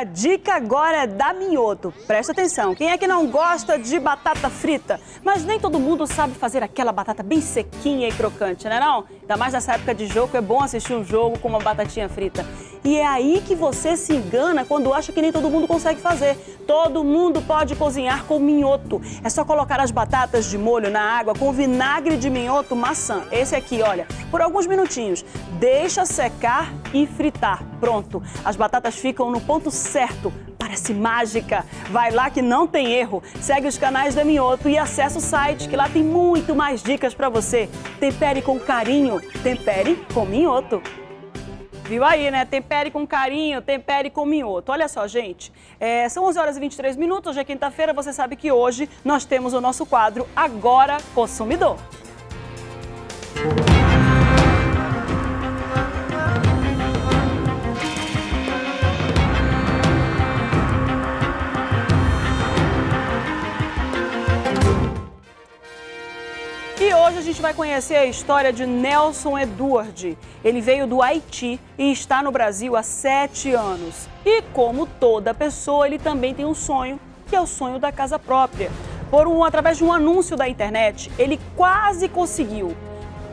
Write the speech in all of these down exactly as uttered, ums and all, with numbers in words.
a dica agora é da Mioto. Presta atenção, quem é que não gosta de batata frita? Mas nem todo mundo sabe fazer aquela batata bem sequinha e crocante, né não? Ainda mais nessa época de jogo, é bom assistir um jogo com uma batatinha frita. E é aí que você se engana quando acha que nem todo mundo consegue fazer. Todo mundo pode cozinhar com minhoto. É só colocar as batatas de molho na água com vinagre de minhoto maçã. Esse aqui, olha, por alguns minutinhos. Deixa secar e fritar. Pronto. As batatas ficam no ponto certo. Parece mágica. Vai lá que não tem erro. Segue os canais da Minhoto e acessa o site, que lá tem muito mais dicas para você. Tempere com carinho. Tempere com minhoto. Viu aí, né? Tempere com carinho, tempere com minhoto. Olha só, gente, é, são onze horas e vinte e três minutos, hoje é quinta-feira, você sabe que hoje nós temos o nosso quadro Agora Consumidor. E hoje a gente vai conhecer a história de Nelson Edward. Ele veio do Haiti e está no Brasil há sete anos. E como toda pessoa, ele também tem um sonho, que é o sonho da casa própria. Por um, através de um anúncio da internet, ele quase conseguiu.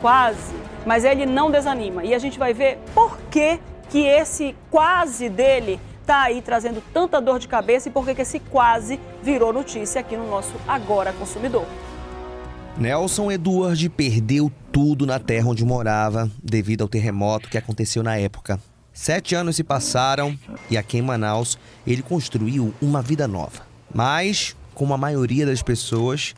Quase. Mas ele não desanima. E a gente vai ver por que que esse quase dele está aí trazendo tanta dor de cabeça e por que que esse quase virou notícia aqui no nosso Agora Consumidor. Nelson Edward perdeu tudo na terra onde morava devido ao terremoto que aconteceu na época. Sete anos se passaram e aqui em Manaus ele construiu uma vida nova. Mas, como a maioria das pessoas,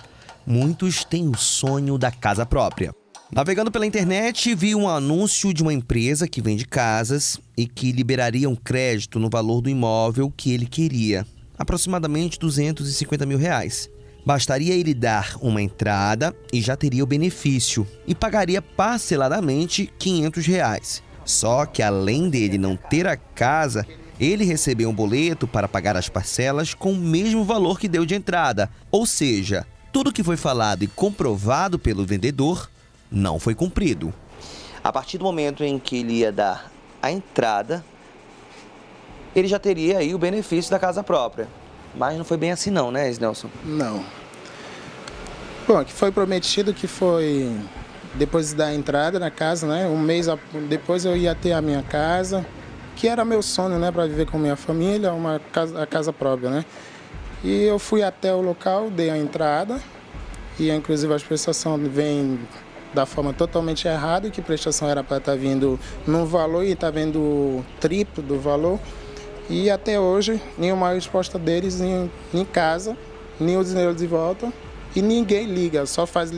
muitos têm o sonho da casa própria. Navegando pela internet, vi um anúncio de uma empresa que vende casas e que liberaria um crédito no valor do imóvel que ele queria, aproximadamente duzentos e cinquenta mil reais. Bastaria ele dar uma entrada e já teria o benefício e pagaria parceladamente quinhentos reais. Só que além dele não ter a casa, ele recebeu um boleto para pagar as parcelas com o mesmo valor que deu de entrada. Ou seja, tudo que foi falado e comprovado pelo vendedor não foi cumprido. A partir do momento em que ele ia dar a entrada, ele já teria aí o benefício da casa própria. Mas não foi bem assim não, né, Nelson? Não. Bom, que foi prometido que foi depois da entrada na casa, né? Um mês depois eu ia ter a minha casa, que era meu sonho, né? Para viver com minha família, uma casa, a casa própria, né? E eu fui até o local, dei a entrada e, inclusive, as prestações vêm da forma totalmente errada, que a prestação era para estar vindo num valor e está vindo o triplo do valor. E até hoje, nenhuma resposta deles em, em casa, nem o dinheiro de volta. E ninguém liga, só, faz,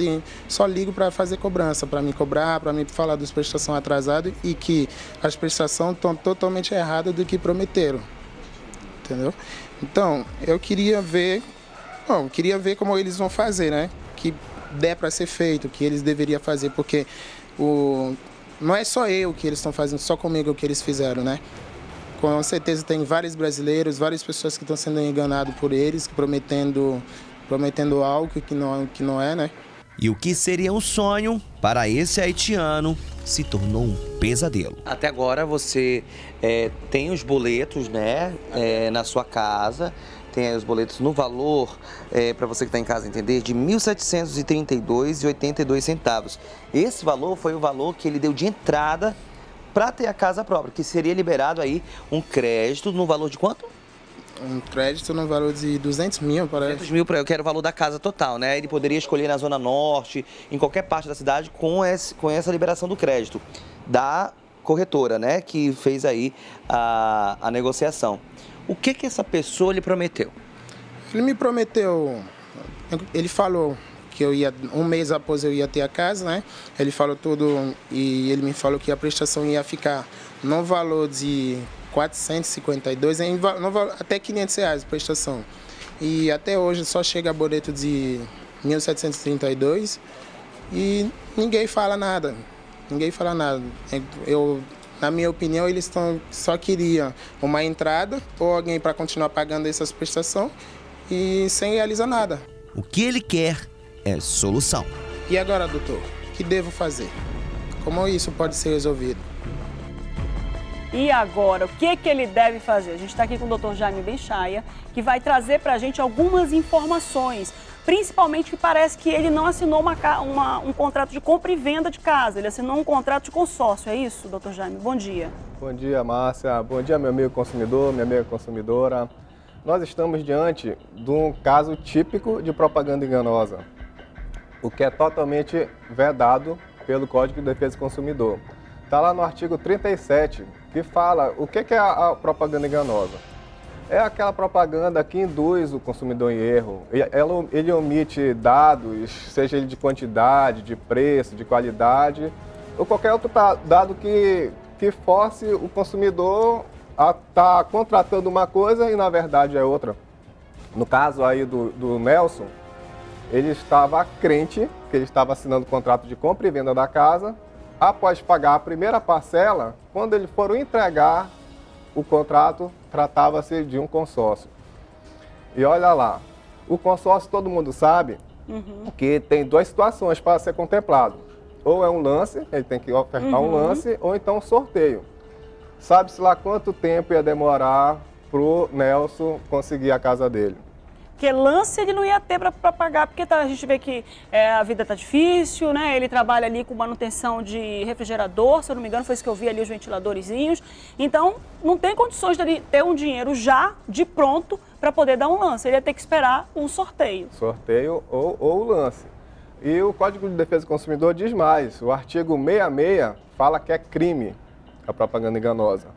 só ligo para fazer cobrança, para me cobrar, para me falar das prestações atrasadas e que as prestações estão totalmente erradas do que prometeram, entendeu? Então, eu queria ver, bom, queria ver como eles vão fazer, né? Que der para ser feito, que eles deveriam fazer, porque o, não é só eu que eles estão fazendo, só comigo o que eles fizeram, né? Com certeza tem vários brasileiros, várias pessoas que estão sendo enganadas por eles, que prometendo... prometendo algo que não, que não é, né? E o que seria um sonho para esse haitiano se tornou um pesadelo. Até agora você é, tem os boletos, né, é, na sua casa, tem aí os boletos no valor, é, para você que está em casa entender, de mil setecentos e trinta e dois reais e oitenta e dois centavos. Esse valor foi o valor que ele deu de entrada para ter a casa própria, que seria liberado aí um crédito no valor de quanto? Um crédito no valor de duzentos mil, parece. duzentos mil, eu quero o valor da casa total, né? Ele poderia escolher na Zona Norte, em qualquer parte da cidade, com, esse, com essa liberação do crédito da corretora, né? Que fez aí a, a negociação. O que que essa pessoa lhe prometeu? Ele me prometeu... Ele falou que eu ia... Um mês após eu ia ter a casa, né? Ele falou tudo e ele me falou que a prestação ia ficar no valor de... quatrocentos e cinquenta e dois, em, no, até quinhentos reais a prestação. E até hoje só chega boleto de mil setecentos e trinta e dois e ninguém fala nada. Ninguém fala nada. Eu, na minha opinião, eles tão, só queriam uma entrada ou alguém para continuar pagando essas prestações e sem realizar nada. O que ele quer é solução. E agora, doutor, o que devo fazer? Como isso pode ser resolvido? E agora, o que, que ele deve fazer? A gente está aqui com o doutor Jaime Benchaia, que vai trazer para a gente algumas informações, principalmente que parece que ele não assinou uma, uma, um contrato de compra e venda de casa, ele assinou um contrato de consórcio, é isso, doutor Jaime? Bom dia. Bom dia, Márcia. Bom dia, meu amigo consumidor, minha amiga consumidora. Nós estamos diante de um caso típico de propaganda enganosa, o que é totalmente vedado pelo Código de Defesa do Consumidor. Está lá no artigo trinta e sete, que fala o que é a propaganda enganosa. É aquela propaganda que induz o consumidor em erro. Ele omite dados, seja ele de quantidade, de preço, de qualidade, ou qualquer outro dado que, que force o consumidor a estar contratando uma coisa e, na verdade, é outra. No caso aí do, do Nelson, ele estava crente que ele estava assinando o contrato de compra e venda da casa. Após pagar a primeira parcela, quando eles foram entregar o contrato, tratava-se de um consórcio. E olha lá, o consórcio todo mundo sabe uhum. que tem duas situações para ser contemplado. Ou é um lance, ele tem que ofertar uhum. um lance, ou então um sorteio. Sabe-se lá quanto tempo ia demorar para o Nelson conseguir a casa dele. Porque lance ele não ia ter para pagar, porque tá, a gente vê que é, a vida tá difícil, né? Ele trabalha ali com manutenção de refrigerador, se eu não me engano, foi isso que eu vi ali, os ventiladorzinhos. Então, não tem condições de ter um dinheiro já, de pronto, para poder dar um lance. Ele ia ter que esperar um sorteio. Sorteio ou, ou lance. E o Código de Defesa do Consumidor diz mais. O artigo sessenta e seis fala que é crime a propaganda enganosa.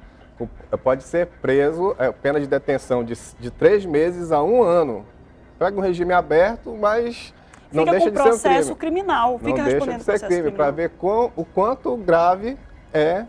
Pode ser preso, é, pena de detenção de, de três meses a um ano. Pega um regime aberto, mas não deixa de ser um crime. Fica com processo criminal. Não deixa de ser crime, para ver com, o quanto grave é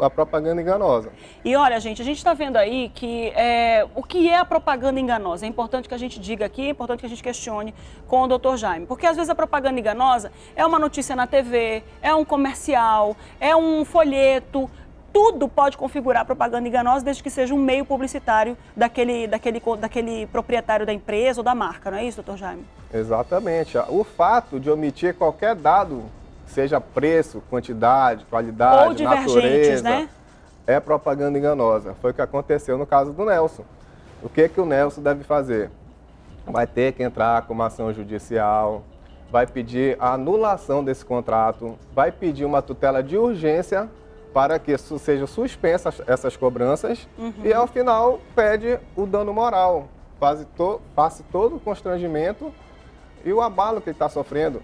a propaganda enganosa. E olha, gente, a gente está vendo aí que é, o que é a propaganda enganosa. É importante que a gente diga aqui, é importante que a gente questione com o doutor Jaime. Porque às vezes a propaganda enganosa é uma notícia na T V, é um comercial, é um folheto. Tudo pode configurar propaganda enganosa desde que seja um meio publicitário daquele, daquele, daquele proprietário da empresa ou da marca, não é isso, doutor Jaime? Exatamente. O fato de omitir qualquer dado, seja preço, quantidade, qualidade, ou divergentes, natureza, né? É propaganda enganosa. Foi o que aconteceu no caso do Nelson. O que, que o Nelson deve fazer? Vai ter que entrar com uma ação judicial, vai pedir a anulação desse contrato, vai pedir uma tutela de urgência para que sejam suspensas essas cobranças uhum. e, ao final, pede o dano moral, faz to, passe todo o constrangimento e o abalo que ele está sofrendo.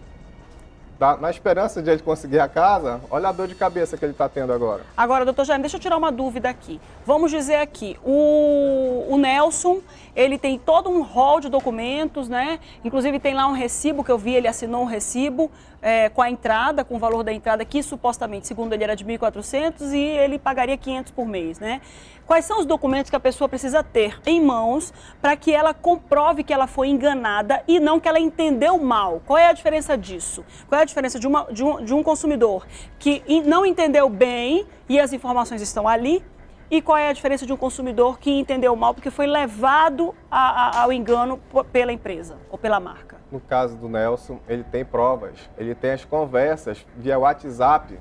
Tá? Na esperança de ele conseguir a casa, olha a dor de cabeça que ele está tendo agora. Agora, doutor Jaime, deixa eu tirar uma dúvida aqui. Vamos dizer aqui, o, o Nelson, ele tem todo um rol de documentos, né? Inclusive tem lá um recibo que eu vi, ele assinou um recibo é, com a entrada, com o valor da entrada que supostamente, segundo ele, era de mil e quatrocentos e ele pagaria quinhentos por mês, né? Quais são os documentos que a pessoa precisa ter em mãos para que ela comprove que ela foi enganada e não que ela entendeu mal? Qual é a diferença disso? Qual é a diferença de, uma, de, um, de um consumidor que não entendeu bem e as informações estão ali? E qual é a diferença de um consumidor que entendeu mal porque foi levado a, a, ao engano pela empresa ou pela marca? No caso do Nelson, ele tem provas, ele tem as conversas via WhatsApp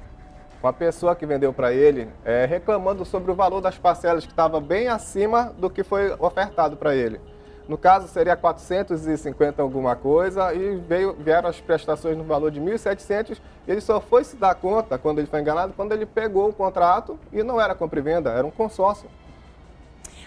com a pessoa que vendeu para ele, é, reclamando sobre o valor das parcelas que estava bem acima do que foi ofertado para ele. No caso, seria quatrocentos e cinquenta alguma coisa e veio, vieram as prestações no valor de mil e setecentos. Ele só foi se dar conta, quando ele foi enganado, quando ele pegou o contrato e não era compra e venda, era um consórcio.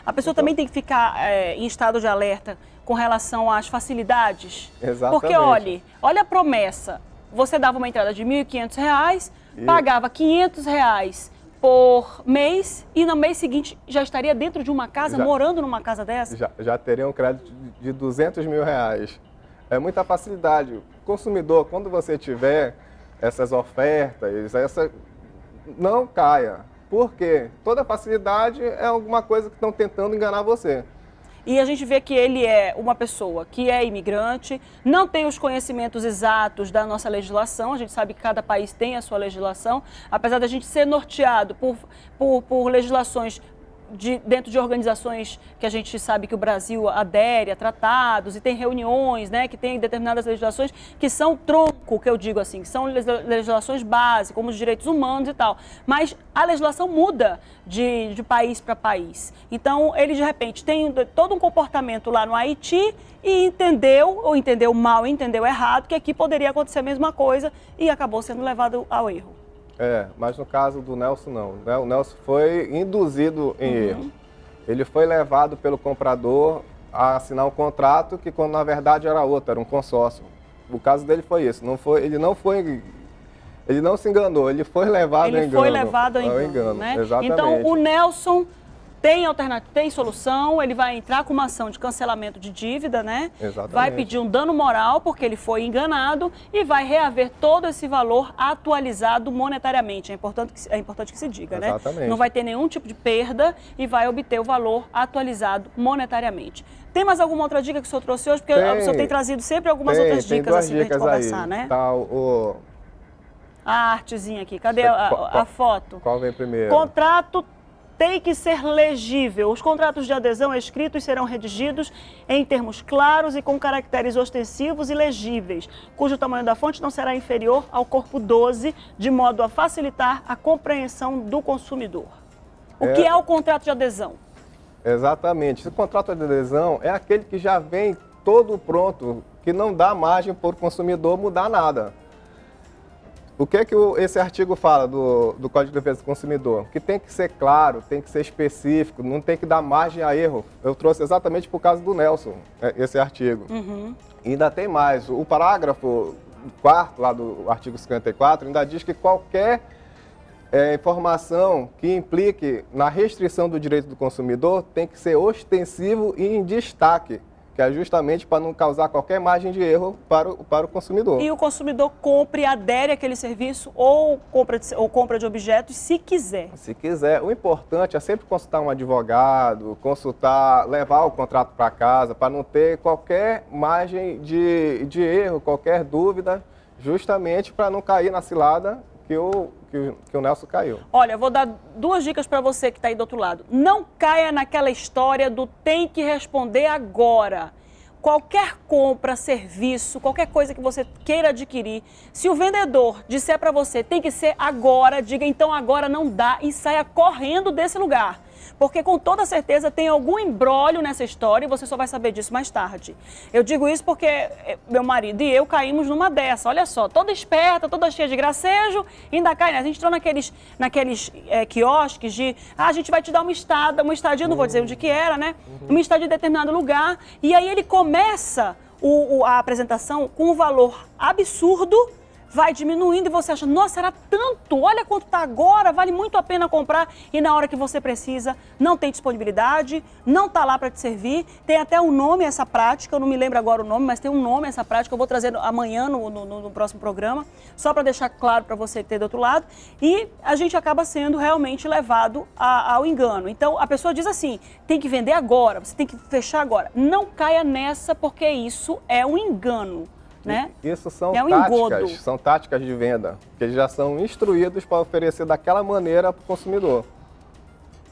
A pessoa então, também tem que ficar é, em estado de alerta com relação às facilidades? Exatamente. Porque, olha, olha a promessa. Você dava uma entrada de mil e quinhentos reais, e... pagava quinhentos reais por mês e no mês seguinte já estaria dentro de uma casa, já, morando numa casa dessa? Já, já teria um crédito de duzentos mil reais. É muita facilidade. O consumidor, quando você tiver essas ofertas, essa, não caia. Por quê? Toda facilidade é alguma coisa que estão tentando enganar você. E a gente vê que ele é uma pessoa que é imigrante, não tem os conhecimentos exatos da nossa legislação, a gente sabe que cada país tem a sua legislação, apesar da gente ser norteado por, por, por legislações de, dentro de organizações que a gente sabe que o Brasil adere a tratados e tem reuniões, né, que tem determinadas legislações que são tronco, que eu digo assim, que são legislações básicas, como os direitos humanos e tal. Mas a legislação muda de, de país para país. Então, ele de repente tem todo um comportamento lá no Haiti e entendeu, ou entendeu mal, entendeu errado, que aqui poderia acontecer a mesma coisa e acabou sendo levado ao erro. É, mas no caso do Nelson não. O Nelson foi induzido em uhum. erro. Ele foi levado pelo comprador a assinar um contrato que, quando na verdade era outro, era um consórcio. O caso dele foi isso. Não foi, ele não foi, ele não se enganou. Ele foi levado ele ao engano. Ele foi levado ao engano, engano né? Exatamente. Então o Nelson tem alternativa, tem solução. Ele vai entrar com uma ação de cancelamento de dívida, né? Exatamente. Vai pedir um dano moral porque ele foi enganado e vai reaver todo esse valor atualizado monetariamente. É importante que, é importante que se diga, né? Exatamente. Não vai ter nenhum tipo de perda e vai obter o valor atualizado monetariamente. Tem mais alguma outra dica que o senhor trouxe hoje? Porque tem, o senhor tem trazido sempre algumas tem, outras dicas assim para a gente conversar, aí, né? Tá, o... A artezinha aqui. Cadê a, a, a foto? Qual vem primeiro? Contrato tem que ser legível. Os contratos de adesão escritos serão redigidos em termos claros e com caracteres ostensivos e legíveis, cujo tamanho da fonte não será inferior ao corpo doze, de modo a facilitar a compreensão do consumidor. O é, que é o contrato de adesão? Exatamente. O contrato de adesão é aquele que já vem todo pronto, que não dá margem para o consumidor mudar nada. O que é que esse artigo fala do, do Código de Defesa do Consumidor? Que tem que ser claro, tem que ser específico, não tem que dar margem a erro. Eu trouxe exatamente por causa do Nelson, esse artigo. Uhum. E ainda tem mais. O parágrafo quarto, lá do artigo cinquenta e quatro, ainda diz que qualquer é, informação que implique na restrição do direito do consumidor tem que ser ostensivo e em destaque, que é justamente para não causar qualquer margem de erro para o, para o consumidor. E o consumidor compre, adere àquele serviço ou compra, de, ou compra de objetos se quiser. Se quiser. O importante é sempre consultar um advogado, consultar, levar o contrato para casa, para não ter qualquer margem de, de erro, qualquer dúvida, justamente para não cair na cilada que o, que o, que o Nelson caiu. Olha, vou dar duas dicas para você que está aí do outro lado. Não caia naquela história do tem que responder agora. Qualquer compra, serviço, qualquer coisa que você queira adquirir, se o vendedor disser para você tem que ser agora, diga então agora não dá e saia correndo desse lugar. Porque com toda certeza tem algum imbróglio nessa história e você só vai saber disso mais tarde. Eu digo isso porque meu marido e eu caímos numa dessa, olha só, toda esperta, toda cheia de gracejo, ainda cai, né? A gente entrou naqueles, naqueles é, quiosques de, ah, a gente vai te dar uma estada, uma estadia, não vou dizer onde que era, né? Uma estadia em determinado lugar, e aí ele começa o, o, a apresentação com um valor absurdo, vai diminuindo e você acha, nossa, era tanto, olha quanto está agora, vale muito a pena comprar. E na hora que você precisa, não tem disponibilidade, não está lá para te servir. Tem até um nome essa prática, eu não me lembro agora o nome, mas tem um nome essa prática, eu vou trazer amanhã no, no, no próximo programa, só para deixar claro para você ter do outro lado. E a gente acaba sendo realmente levado a, ao engano. Então, a pessoa diz assim, tem que vender agora, você tem que fechar agora. Não caia nessa, porque isso é um engano. Né? Isso são é um táticas, engodo. são táticas de venda, que eles já são instruídos para oferecer daquela maneira para o consumidor.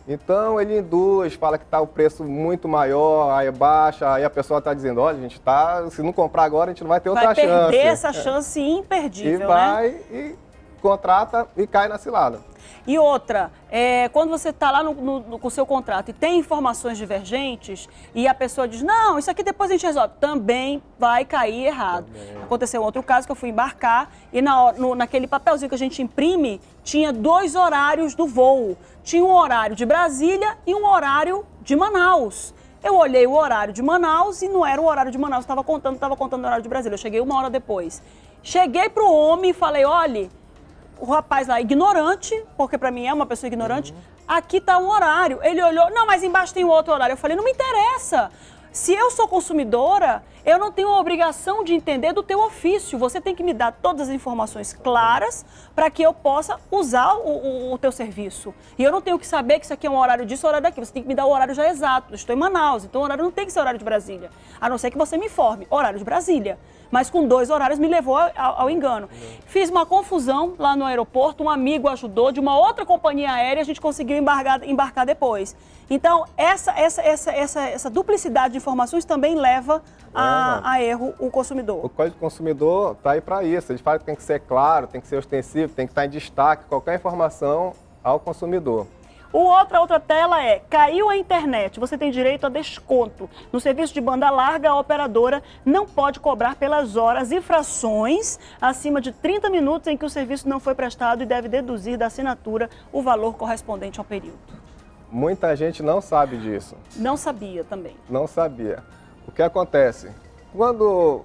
Então ele induz, fala que está o preço muito maior, aí baixa, aí a pessoa está dizendo, olha, a gente tá, se não comprar agora a gente não vai ter outra chance. Vai perder essa chance imperdível, né? E vai e contrata e cai na cilada. E outra, é, quando você está lá no, no, com o seu contrato e tem informações divergentes e a pessoa diz, não, isso aqui depois a gente resolve, também vai cair errado. Também. Aconteceu outro caso que eu fui embarcar e na, no, naquele papelzinho que a gente imprime, tinha dois horários do voo. Tinha um horário de Brasília e um horário de Manaus. Eu olhei o horário de Manaus e não era o horário de Manaus, estava contando, estava contando o horário de Brasília. Eu cheguei uma hora depois. Cheguei para o homem e falei, olha... O rapaz lá, ignorante, porque para mim é uma pessoa ignorante, uhum. Aqui está um horário. Ele olhou, não, mas embaixo tem um outro horário. Eu falei, não me interessa. Se eu sou consumidora, eu não tenho a obrigação de entender do teu ofício. Você tem que me dar todas as informações claras para que eu possa usar o, o, o teu serviço. E eu não tenho que saber que isso aqui é um horário disso, horário daqui. Você tem que me dar o horário já exato. Eu estou em Manaus, então o horário não tem que ser horário de Brasília. A não ser que você me informe, horário de Brasília. Mas com dois horários me levou ao, ao engano. Fiz uma confusão lá no aeroporto, um amigo ajudou de uma outra companhia aérea, a gente conseguiu embargar, embarcar depois. Então, essa, essa, essa, essa, essa duplicidade de informações também leva a, a erro o consumidor. O Código do Consumidor está aí para isso. Ele fala que tem que ser claro, tem que ser ostensivo, tem que estar em destaque qualquer informação ao consumidor. O outra, outra tela é, caiu a internet, você tem direito a desconto. No serviço de banda larga, a operadora não pode cobrar pelas horas e frações acima de trinta minutos em que o serviço não foi prestado e deve deduzir da assinatura o valor correspondente ao período. Muita gente não sabe disso. Não sabia também. Não sabia. O que acontece? Quando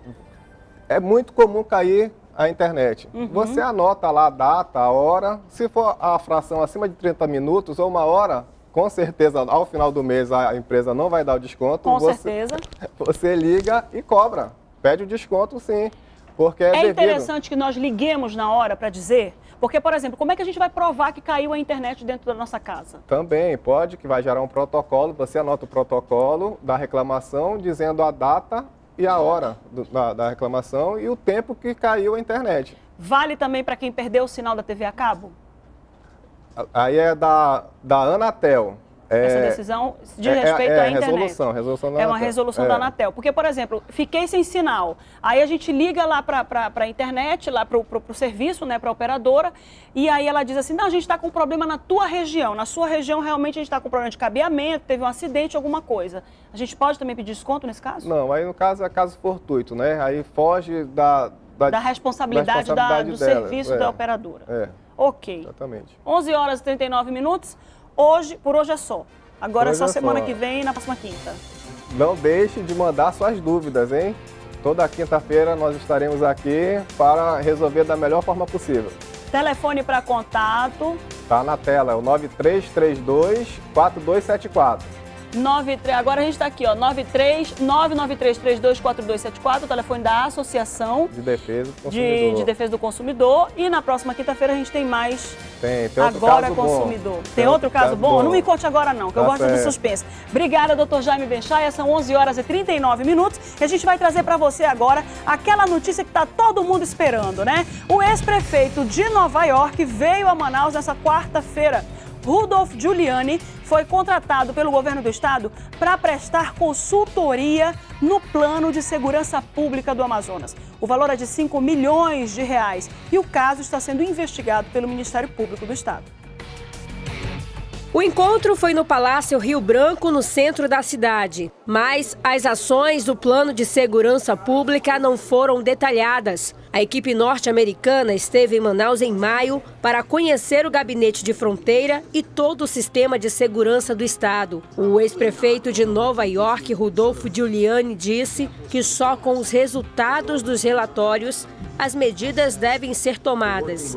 é muito comum cair a internet. Uhum. Você anota lá a data, a hora. Se for a fração acima de trinta minutos ou uma hora, com certeza, ao final do mês, a empresa não vai dar o desconto. Com você, certeza. Você liga e cobra. Pede o desconto, sim. Porque é, é devido. Interessante que nós liguemos na hora para dizer. Porque, por exemplo, como é que a gente vai provar que caiu a internet dentro da nossa casa? Também pode, que vai gerar um protocolo. Você anota o protocolo da reclamação, dizendo a data e a hora do, da, da reclamação e o tempo que caiu a internet. Vale também para quem perdeu o sinal da T V a cabo? Aí é da, da Anatel. É, Essa decisão de é, respeito é, é, à internet. Resolução, resolução da é uma Anatel. resolução é. da Anatel. Porque, por exemplo, fiquei sem sinal. Aí a gente liga lá para a internet, lá para o serviço, né, para a operadora, e aí ela diz assim, não, a gente está com problema na tua região. Na sua região, realmente, a gente está com problema de cabeamento, teve um acidente, alguma coisa. A gente pode também pedir desconto nesse caso? Não, aí no caso é caso fortuito, né? Aí foge da... Da, da responsabilidade, da responsabilidade da, do dela, serviço é, da operadora. É, ok. Exatamente. onze horas e trinta e nove minutos. Hoje, por hoje é só. Agora é só semana que vem e na próxima quinta. Não deixe de mandar suas dúvidas, hein? Toda quinta-feira nós estaremos aqui para resolver da melhor forma possível. Telefone para contato. Tá na tela, é o nove três três dois, quatro dois sete quatro. nove três, agora a gente está aqui, ó, nove três, nove nove três, três dois quatro dois sete quatro, o telefone da Associação de Defesa do Consumidor. De, de Defesa do Consumidor. E na próxima quinta-feira a gente tem mais tem, tem outro Agora caso Consumidor. Bom. Tem, tem outro caso, caso bom? bom? Não me conte agora não, que tá eu gosto certo. de suspense. Obrigada, doutor Jaime Benchaia, são onze horas e trinta e nove minutos e a gente vai trazer para você agora aquela notícia que está todo mundo esperando, né? O ex-prefeito de Nova York veio a Manaus nessa quarta-feira. Rudolph Giuliani foi contratado pelo governo do estado para prestar consultoria no plano de segurança pública do Amazonas. O valor é de cinco milhões de reais e o caso está sendo investigado pelo Ministério Público do Estado. O encontro foi no Palácio Rio Branco, no centro da cidade. Mas as ações do plano de segurança pública não foram detalhadas. A equipe norte-americana esteve em Manaus em maio para conhecer o gabinete de fronteira e todo o sistema de segurança do estado. O ex-prefeito de Nova York, Rudolph Giuliani, disse que só com os resultados dos relatórios as medidas devem ser tomadas.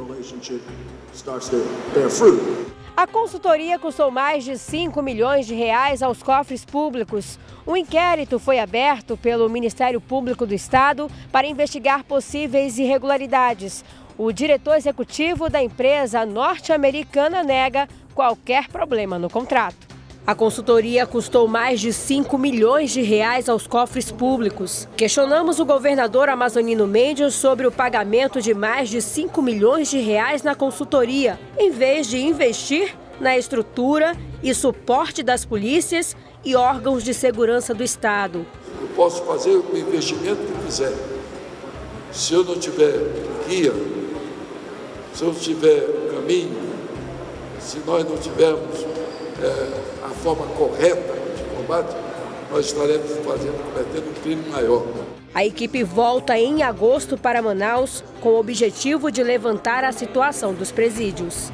A consultoria custou mais de cinco milhões de reais aos cofres públicos. Um inquérito foi aberto pelo Ministério Público do Estado para investigar possíveis irregularidades. O diretor executivo da empresa norte-americana nega qualquer problema no contrato. A consultoria custou mais de cinco milhões de reais aos cofres públicos. Questionamos o governador Amazonino Mendes sobre o pagamento de mais de cinco milhões de reais na consultoria, em vez de investir na estrutura e suporte das polícias e órgãos de segurança do estado. Eu posso fazer o investimento que quiser. Se eu não tiver guia, se eu não tiver caminho, se nós não tivermos é, a forma correta de combate, nós estaremos fazendo, cometendo um crime maior. A equipe volta em agosto para Manaus com o objetivo de levantar a situação dos presídios.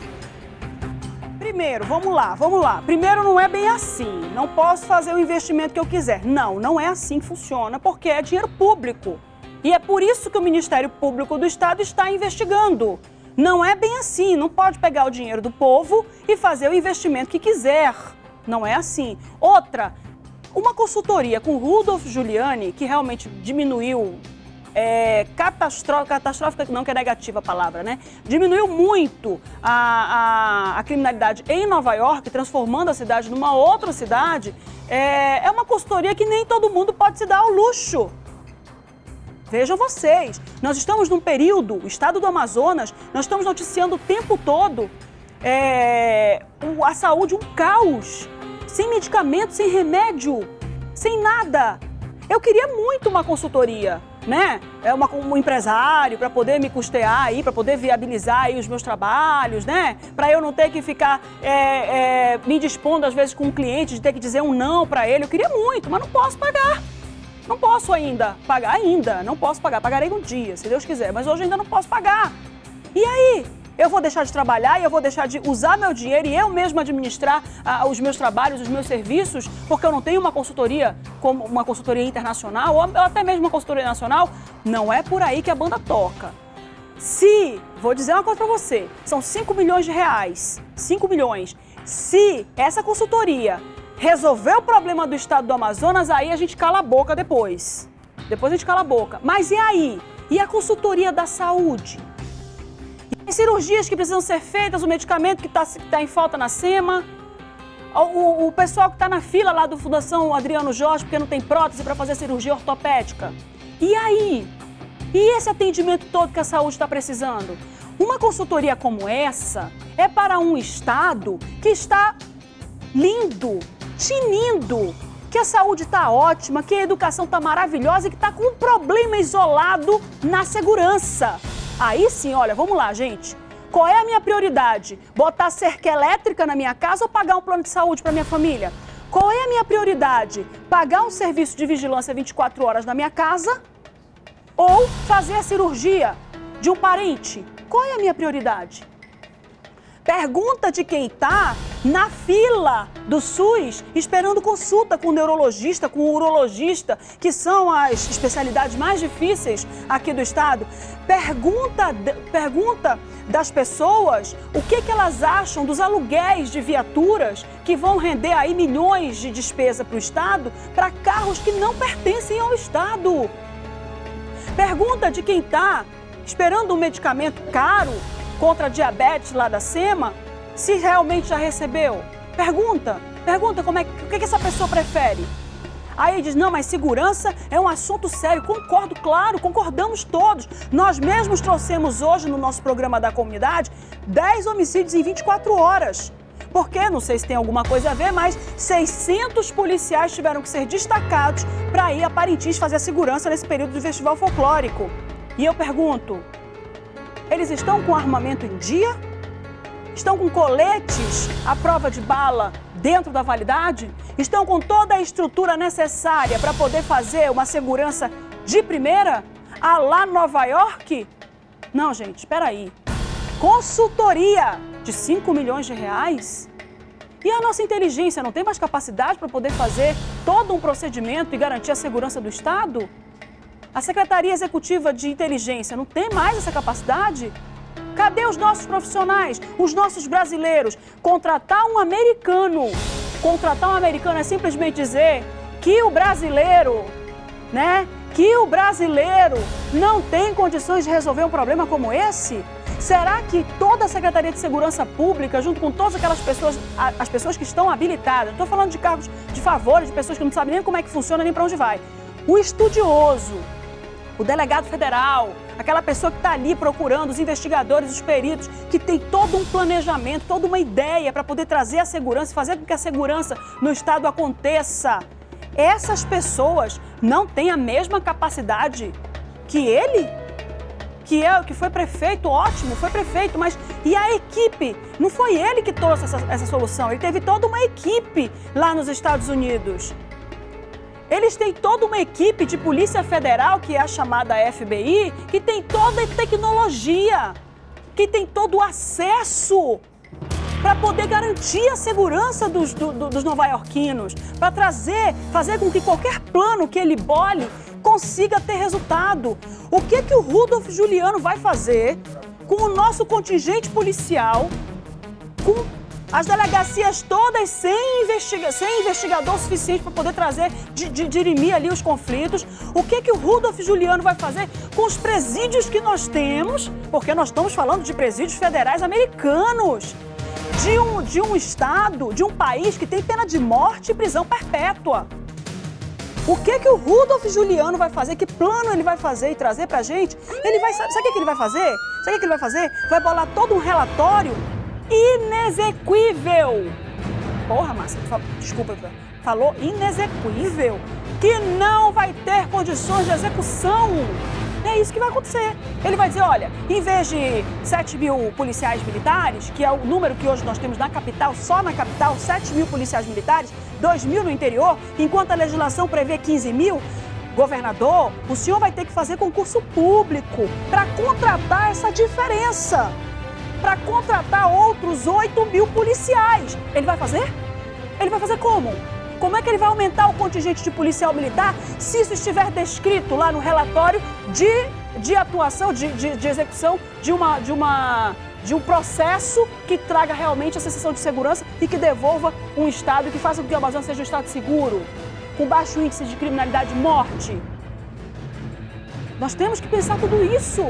Primeiro, vamos lá, vamos lá. Primeiro, não é bem assim. Não posso fazer o investimento que eu quiser. Não, não é assim que funciona, porque é dinheiro público. E é por isso que o Ministério Público do Estado está investigando. Não é bem assim, não pode pegar o dinheiro do povo e fazer o investimento que quiser. Não é assim. Outra, Uma consultoria com Rudolph Giuliani, que realmente diminuiu, é, catastrófica, catastrófica não, que é negativa a palavra, né? Diminuiu muito a, a, a criminalidade em Nova York, transformando a cidade numa outra cidade, é, é uma consultoria que nem todo mundo pode se dar ao luxo. Vejam vocês, nós estamos num período, o estado do Amazonas, nós estamos noticiando o tempo todo é, a saúde, um caos, sem medicamento, sem remédio, sem nada. Eu queria muito uma consultoria, né? É uma, um empresário para poder me custear aí, para poder viabilizar aí os meus trabalhos, né? Para eu não ter que ficar é, é, me dispondo às vezes com um cliente de ter que dizer um não para ele. Eu queria muito, mas não posso pagar. Não posso ainda pagar, ainda, não posso pagar, pagarei um dia, se Deus quiser, mas hoje ainda não posso pagar. E aí? Eu vou deixar de trabalhar e eu vou deixar de usar meu dinheiro e eu mesma administrar ah, os meus trabalhos, os meus serviços, porque eu não tenho uma consultoria, como uma consultoria internacional, ou até mesmo uma consultoria nacional. Não é por aí que a banda toca. Se, vou dizer uma coisa pra você, são cinco milhões de reais, cinco milhões, se essa consultoria resolver o problema do estado do Amazonas, aí a gente cala a boca depois. Depois a gente cala a boca. Mas e aí? E a consultoria da saúde? E as cirurgias que precisam ser feitas, o medicamento que está tá em falta na SEMA, o, o pessoal que está na fila lá do Fundação Adriano Jorge porque não tem prótese para fazer cirurgia ortopédica. E aí? E esse atendimento todo que a saúde está precisando? Uma consultoria como essa é para um estado que está lindo, tinindo, que a saúde está ótima, que a educação está maravilhosa e que está com um problema isolado na segurança. Aí sim, olha, vamos lá, gente. Qual é a minha prioridade? Botar cerca elétrica na minha casa ou pagar um plano de saúde para minha família? Qual é a minha prioridade? Pagar um serviço de vigilância vinte e quatro horas na minha casa ou fazer a cirurgia de um parente? Qual é a minha prioridade? Pergunta de quem está na fila do SUS esperando consulta com o neurologista, com o urologista, que são as especialidades mais difíceis aqui do estado. Pergunta, pergunta das pessoas o que, que elas acham dos aluguéis de viaturas que vão render aí milhões de despesa para o estado, para carros que não pertencem ao estado. Pergunta de quem está esperando um medicamento caro contra a diabetes lá da SEMA, se realmente já recebeu. Pergunta, pergunta como é, o que, que essa pessoa prefere. Aí diz, não, mas segurança é um assunto sério. Concordo, claro, concordamos todos. Nós mesmos trouxemos hoje no nosso programa da comunidade dez homicídios em vinte e quatro horas. Porque, não sei se tem alguma coisa a ver, mas seiscentos policiais tiveram que ser destacados para ir a Parintins fazer a segurança nesse período do festival folclórico. E eu pergunto, eles estão com armamento em dia? Estão com coletes à prova de bala dentro da validade? Estão com toda a estrutura necessária para poder fazer uma segurança de primeira? A lá Nova York? Não, gente, espera aí. Consultoria de cinco milhões de reais? E a nossa inteligência não tem mais capacidade para poder fazer todo um procedimento e garantir a segurança do Estado? A Secretaria Executiva de Inteligência não tem mais essa capacidade? Cadê os nossos profissionais, os nossos brasileiros? Contratar um americano, contratar um americano é simplesmente dizer que o brasileiro, né, que o brasileiro não tem condições de resolver um problema como esse? Será que toda a Secretaria de Segurança Pública, junto com todas aquelas pessoas, as pessoas que estão habilitadas, não estou falando de cargos de favores, de pessoas que não sabem nem como é que funciona, nem para onde vai, o estudioso, o delegado federal, aquela pessoa que está ali procurando os investigadores, os peritos, que tem todo um planejamento, toda uma ideia para poder trazer a segurança, fazer com que a segurança no estado aconteça. Essas pessoas não têm a mesma capacidade que ele, que é que foi prefeito, ótimo, foi prefeito, mas e a equipe? Não foi ele que trouxe essa, essa solução, ele teve toda uma equipe lá nos Estados Unidos. Eles têm toda uma equipe de Polícia Federal, que é a chamada F B I, que tem toda a tecnologia, que tem todo o acesso para poder garantir a segurança dos, do, dos nova-iorquinos, para trazer, fazer com que qualquer plano que ele bole consiga ter resultado. O que, que o Rudolph Giuliani vai fazer com o nosso contingente policial, com as delegacias todas sem, investiga sem investigador suficiente para poder trazer, de, de, dirimir ali os conflitos. O que que o Rudolph Giuliani vai fazer com os presídios que nós temos? Porque nós estamos falando de presídios federais americanos, de um, de um estado, de um país que tem pena de morte e prisão perpétua. O que que o Rudolph Giuliani vai fazer? Que plano ele vai fazer e trazer pra gente? Ele vai, sabe, sabe o que ele vai fazer? Sabe o que ele vai fazer? Vai bolar todo um relatório inexequível. Porra, Márcia, desculpa, falou inexequível. Que não vai ter condições de execução. É isso que vai acontecer. Ele vai dizer, olha, em vez de sete mil policiais militares, que é o número que hoje nós temos na capital, só na capital, sete mil policiais militares, dois mil no interior, enquanto a legislação prevê quinze mil, governador, o senhor vai ter que fazer concurso público para contratar essa diferença, para contratar outros oito mil policiais. Ele vai fazer? Ele vai fazer como? Como é que ele vai aumentar o contingente de policial militar se isso estiver descrito lá no relatório de, de atuação, de, de, de execução de, uma, de, uma, de um processo que traga realmente a sensação de segurança e que devolva um Estado, que faça com que o Amazonas seja um Estado seguro, com baixo índice de criminalidade e morte? Nós temos que pensar tudo isso.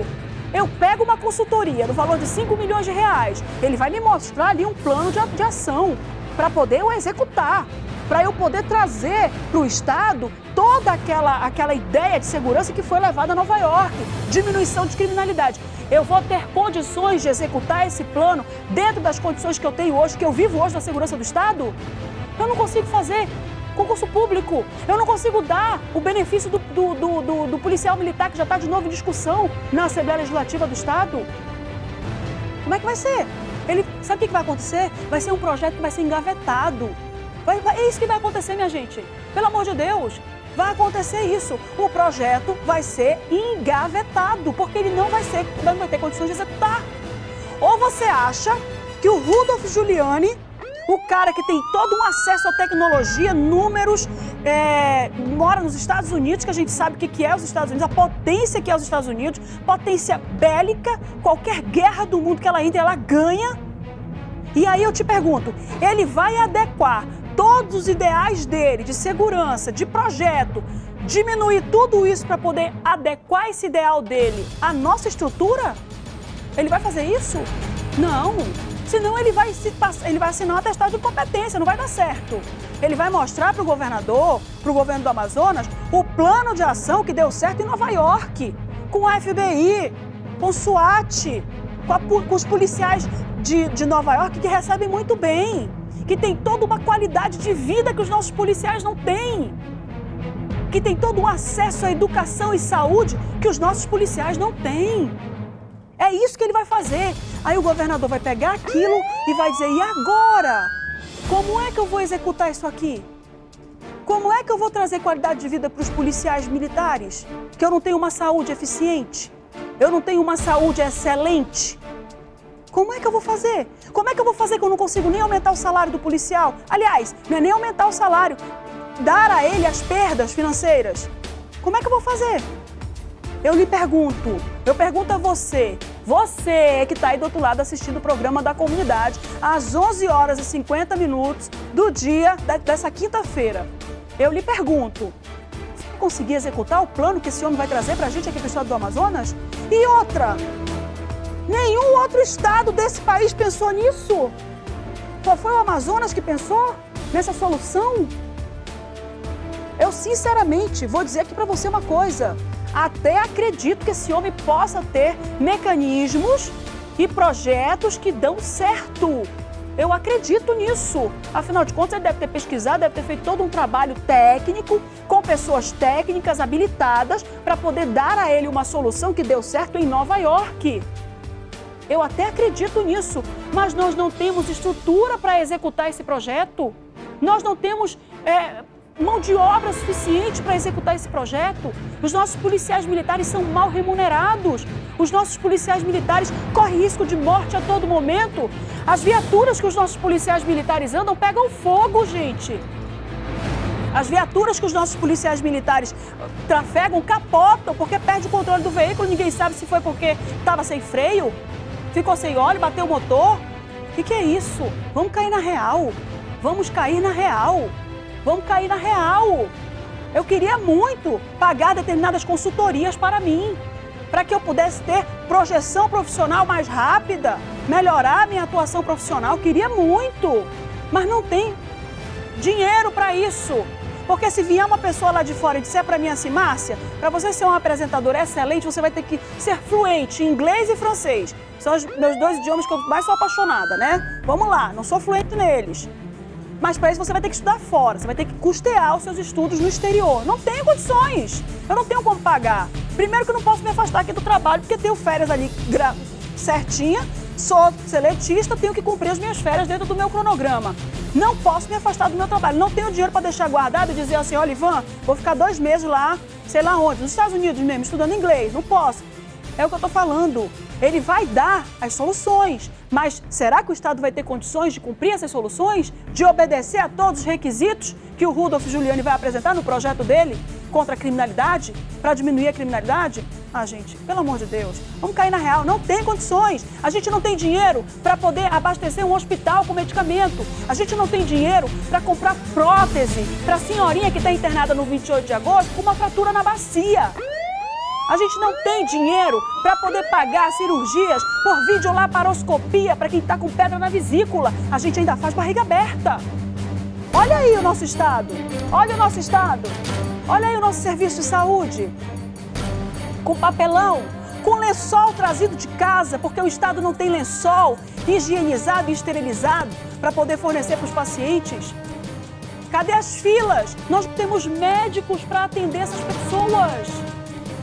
Eu pego uma consultoria no valor de cinco milhões de reais, ele vai me mostrar ali um plano de, de ação para poder eu executar, para eu poder trazer para o Estado toda aquela, aquela ideia de segurança que foi levada a Nova York, diminuição de criminalidade. Eu vou ter condições de executar esse plano dentro das condições que eu tenho hoje, que eu vivo hoje na segurança do Estado? Eu não consigo fazer concurso público, eu não consigo dar o benefício do, do, do, do, do policial militar, que já está de novo em discussão na Assembleia Legislativa do Estado. Como é que vai ser? Ele, sabe o que vai acontecer? Vai ser um projeto que vai ser engavetado. Vai, vai, é isso que vai acontecer, minha gente. Pelo amor de Deus, vai acontecer isso. O projeto vai ser engavetado, porque ele não vai, ser, não vai ter condições de executar. Ou você acha que o Rudolph Giuliani, o cara que tem todo um acesso à tecnologia, números, é, mora nos Estados Unidos, que a gente sabe o que, que é os Estados Unidos, a potência que é os Estados Unidos, potência bélica, qualquer guerra do mundo que ela entra, ela ganha. E aí eu te pergunto, ele vai adequar todos os ideais dele, de segurança, de projeto, diminuir tudo isso para poder adequar esse ideal dele à nossa estrutura? Ele vai fazer isso? Não, senão ele vai, se passar, ele vai assinar um atestado de competência, não vai dar certo. Ele vai mostrar para o governador, para o governo do Amazonas, o plano de ação que deu certo em Nova York, com a F B I, com o SWAT, com, a, com os policiais de, de Nova York, que recebem muito bem, que tem toda uma qualidade de vida que os nossos policiais não têm, que tem todo um acesso à educação e saúde que os nossos policiais não têm. É isso que ele vai fazer. Aí o governador vai pegar aquilo e vai dizer, e agora? Como é que eu vou executar isso aqui? Como é que eu vou trazer qualidade de vida para os policiais militares? Que eu não tenho uma saúde eficiente, eu não tenho uma saúde excelente. Como é que eu vou fazer? Como é que eu vou fazer que eu não consigo nem aumentar o salário do policial? Aliás, não é nem aumentar o salário, dar a ele as perdas financeiras. Como é que eu vou fazer? Eu lhe pergunto, eu pergunto a você, você que está aí do outro lado assistindo o programa da comunidade, às onze horas e cinquenta minutos do dia dessa quinta-feira. Eu lhe pergunto, você vai conseguir executar o plano que esse homem vai trazer para a gente aqui no estado do Amazonas? E outra... Nenhum outro estado desse país pensou nisso. Só foi o Amazonas que pensou nessa solução? Eu, sinceramente, vou dizer aqui para você uma coisa. Até acredito que esse homem possa ter mecanismos e projetos que dão certo. Eu acredito nisso. Afinal de contas, ele deve ter pesquisado, deve ter feito todo um trabalho técnico, com pessoas técnicas habilitadas, para poder dar a ele uma solução que deu certo em Nova York. Eu até acredito nisso, mas nós não temos estrutura para executar esse projeto. Nós não temos é, mão de obra suficiente para executar esse projeto. Os nossos policiais militares são mal remunerados. Os nossos policiais militares correm risco de morte a todo momento. As viaturas que os nossos policiais militares andam pegam fogo, gente. As viaturas que os nossos policiais militares trafegam capotam porque perde o controle do veículo. Ninguém sabe se foi porque estava sem freio, ficou sem óleo, bateu o motor. O que, que é isso? Vamos cair na real. Vamos cair na real. Vamos cair na real. Eu queria muito pagar determinadas consultorias para mim, para que eu pudesse ter projeção profissional mais rápida, melhorar a minha atuação profissional. Eu queria muito, mas não tem dinheiro para isso. Porque se vier uma pessoa lá de fora e disser para mim assim, Márcia, para você ser uma apresentadora excelente, você vai ter que ser fluente em inglês e francês. São os meus dois idiomas que eu mais sou apaixonada, né? Vamos lá, não sou fluente neles. Mas para isso você vai ter que estudar fora, você vai ter que custear os seus estudos no exterior. Não tenho condições, eu não tenho como pagar. Primeiro que eu não posso me afastar aqui do trabalho, porque tenho férias ali certinha, sou seletista, tenho que cumprir as minhas férias dentro do meu cronograma. Não posso me afastar do meu trabalho, não tenho dinheiro para deixar guardado e dizer assim, olha Ivan, vou ficar dois meses lá, sei lá onde, nos Estados Unidos mesmo, estudando inglês, não posso. É o que eu estou falando, ele vai dar as soluções, mas será que o Estado vai ter condições de cumprir essas soluções? De obedecer a todos os requisitos que o Rudolph Giuliani vai apresentar no projeto dele contra a criminalidade, para diminuir a criminalidade? Ah, gente, pelo amor de Deus, vamos cair na real, não tem condições. A gente não tem dinheiro para poder abastecer um hospital com medicamento. A gente não tem dinheiro para comprar prótese para a senhorinha que está internada no vinte e oito de agosto com uma fratura na bacia. A gente não tem dinheiro para poder pagar cirurgias por videolaparoscopia para quem está com pedra na vesícula. A gente ainda faz barriga aberta. Olha aí o nosso Estado, olha o nosso Estado, olha aí o nosso serviço de saúde. Com papelão, com lençol trazido de casa, porque o Estado não tem lençol higienizado e esterilizado para poder fornecer para os pacientes. Cadê as filas? Nós não temos médicos para atender essas pessoas.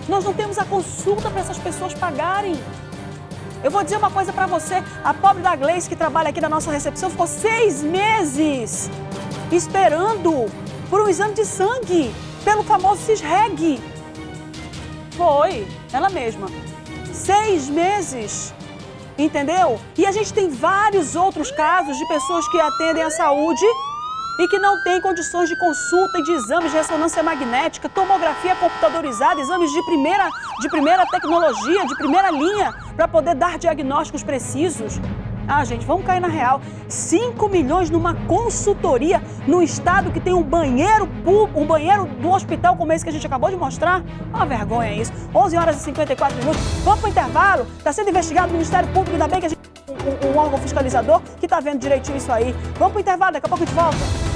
Nós não temos a consulta para essas pessoas pagarem. Eu vou dizer uma coisa para você, a pobre da Gleice que trabalha aqui na nossa recepção ficou seis meses esperando por um exame de sangue, pelo famoso Sisreg. Foi, ela mesma. Seis meses, entendeu? E a gente tem vários outros casos de pessoas que atendem a saúde e que não têm condições de consulta e de exames de ressonância magnética, tomografia computadorizada, exames de primeira, de primeira tecnologia, de primeira linha, para poder dar diagnósticos precisos. Ah, gente, vamos cair na real. cinco milhões numa consultoria num estado que tem um banheiro público, um banheiro do hospital como esse que a gente acabou de mostrar? Uma vergonha isso. onze horas e cinquenta e quatro minutos. Vamos para o intervalo. Está sendo investigado o Ministério Público, ainda bem que a gente tem um, um órgão fiscalizador que está vendo direitinho isso aí. Vamos para o intervalo, daqui a pouco a gente volta.